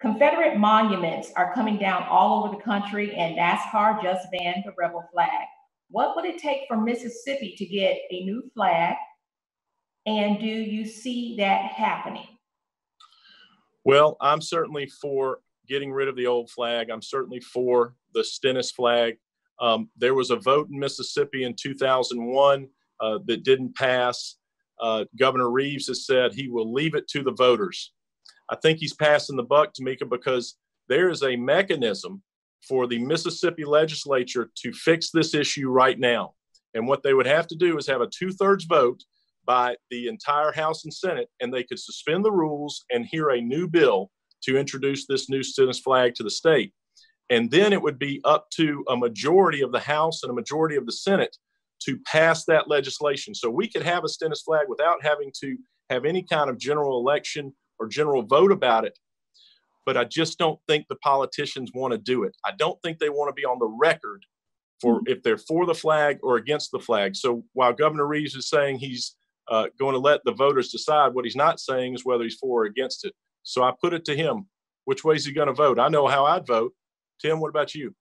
Confederate monuments are coming down all over the country, and NASCAR just banned the rebel flag. What would it take for Mississippi to get a new flag? And do you see that happening? Well, I'm certainly for getting rid of the old flag. I'm certainly for the Stennis flag. There was a vote in Mississippi in 2001 that didn't pass. Governor Reeves has said he will leave it to the voters. I think he's passing the buck, Tamika, because there is a mechanism for the Mississippi legislature to fix this issue right now. And what they would have to do is have a 2/3 vote by the entire House and Senate, and they could suspend the rules and hear a new bill to introduce this new Stennis flag to the state. And then it would be up to a majority of the House and a majority of the Senate to pass that legislation. So we could have a Stennis flag without having to have any kind of general election or general vote about it. But I just don't think the politicians want to do it. I don't think they want to be on the record for if they're for the flag or against the flag. So while Governor Reeves is saying he's going to let the voters decide, what he's not saying is whether he's for or against it. So I put it to him, which way is he going to vote? I know how I'd vote. Tim, what about you?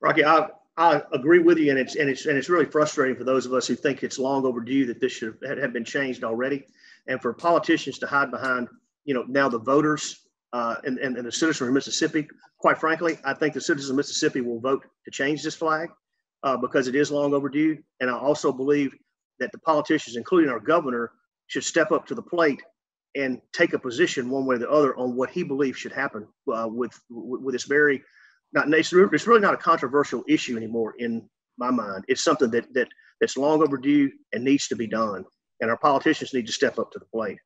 Rocky, I agree with you, and it's really frustrating for those of us who think it's long overdue that this should have been changed already, and for politicians to hide behind, you know, now the voters and the citizens of Mississippi. Quite frankly, I think the citizens of Mississippi will vote to change this flag because it is long overdue. And I also believe that the politicians, including our governor, should step up to the plate and take a position one way or the other on what he believes should happen with this very. It's really not a controversial issue anymore in my mind. It's something that's long overdue and needs to be done. And our politicians need to step up to the plate.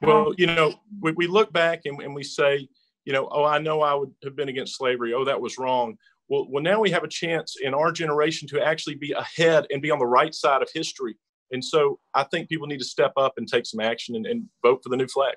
Well, you know, we look back and we say, you know I would have been against slavery. Oh, that was wrong. Well, now we have a chance in our generation to actually be ahead and be on the right side of history. And so I think people need to step up and take some action and vote for the new flag.